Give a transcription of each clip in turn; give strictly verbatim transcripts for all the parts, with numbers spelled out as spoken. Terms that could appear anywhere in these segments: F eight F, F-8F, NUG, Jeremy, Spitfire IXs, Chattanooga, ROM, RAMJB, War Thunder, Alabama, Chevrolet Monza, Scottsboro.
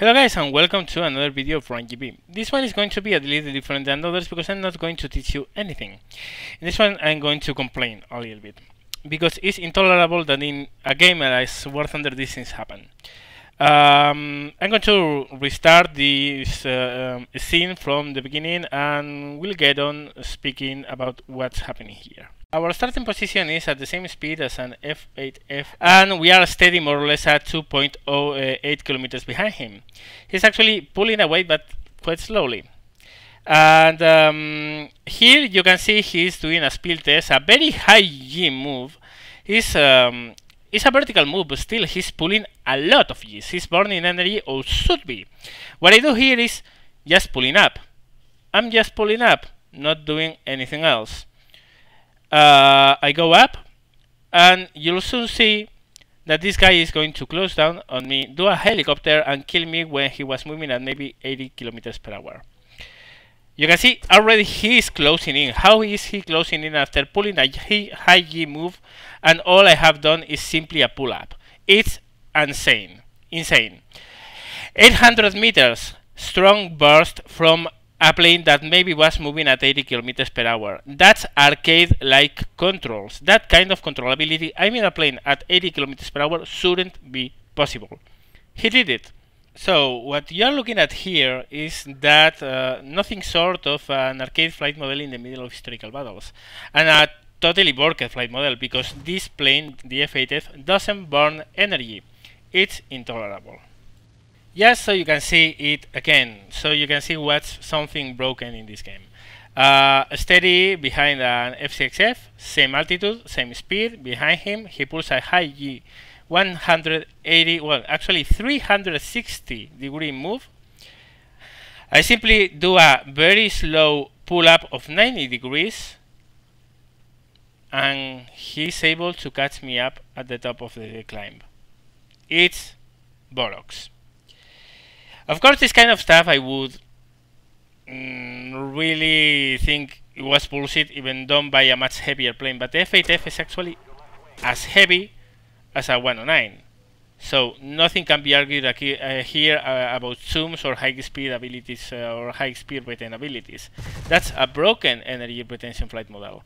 Hello guys and welcome to another video of RAM J B. This one is going to be a little different than others because I'm not going to teach you anything. In this one I'm going to complain a little bit, because it's intolerable that in a game as War Thunder these things happen. Um, I'm going to restart this uh, um, scene from the beginning and we'll get on speaking about what's happening here. Our starting position is at the same speed as an F eight F, and we are steady more or less at two point zero eight kilometers behind him. He's actually pulling away, but quite slowly. And um, here you can see he's doing a spill test, a very high G move. It's, um, it's a vertical move, but still he's pulling a lot of Gs. He's burning energy, or should be. What I do here is just pulling up. I'm just pulling up, not doing anything else. Uh, I go up, and you'll soon see that this guy is going to close down on me, do a helicopter, and kill me when he was moving at maybe eighty kilometers per hour. You can see already he is closing in. How is he closing in after pulling a high G move, and all I have done is simply a pull up? It's insane, insane. eight hundred meters strong burst from a plane that maybe was moving at eighty kilometers per hour. That's arcade-like controls. That kind of controllability, I mean, a plane at eighty kilometers per hour shouldn't be possible. He did it. So what you're looking at here is that uh, nothing sort of an arcade flight model in the middle of historical battles, and a totally borked flight model, because this plane, the F eight F, doesn't burn energy. It's intolerable. Yes, so you can see it again. So you can see what's something broken in this game. Uh, steady behind an F six F, same altitude, same speed. Behind him, he pulls a high G, one hundred eighty, well, actually three hundred sixty degree move. I simply do a very slow pull up of ninety degrees, and he's able to catch me up at the top of the climb. It's bollocks. Of course, this kind of stuff I would mm, really think it was bullshit, even done by a much heavier plane, but the F eight F is actually as heavy as a one oh nine. So nothing can be argued uh, here uh, about zooms or high speed abilities uh, or high speed retain abilities. That's a broken energy retention flight model.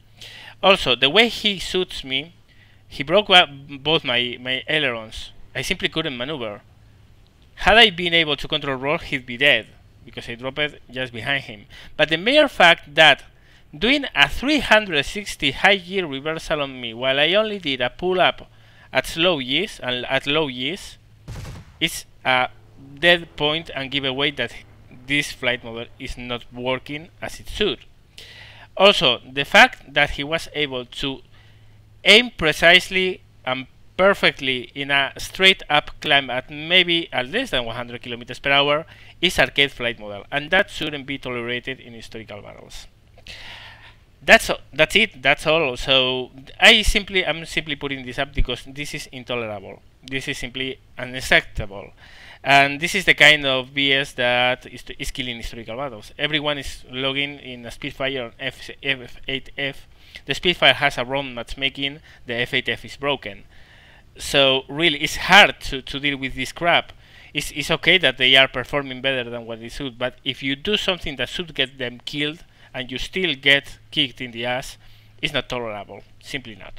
Also, the way he shoots me, he broke up both my, my ailerons. I simply couldn't maneuver. Had I been able to control roll, he'd be dead, because I dropped it just behind him. But the mere fact that doing a three hundred sixty high gear reversal on me, while I only did a pull up at slow G's and at low G's, is a dead point and giveaway that this flight model is not working as it should. Also, the fact that he was able to aim precisely and perfectly in a straight up climb at maybe at less than one hundred kilometers per hour is arcade flight model, and that shouldn't be tolerated in historical battles. That's that's it. That's all. So I simply I'm simply putting this up because this is intolerable. This is simply unacceptable, and this is the kind of B S that is, is killing historical battles. Everyone is logging in a Spitfire on F eight F. The Spitfire has a ROM matchmaking. The F eight F is broken. So really, it's hard to, to deal with this crap. It's, it's okay that they are performing better than what they should, but if you do something that should get them killed and you still get kicked in the ass, it's not tolerable, simply not.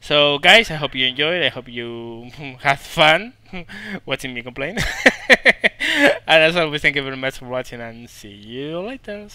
So guys, I hope you enjoyed, I hope you had fun watching me complain. And as always, thank you very much for watching, and see you later.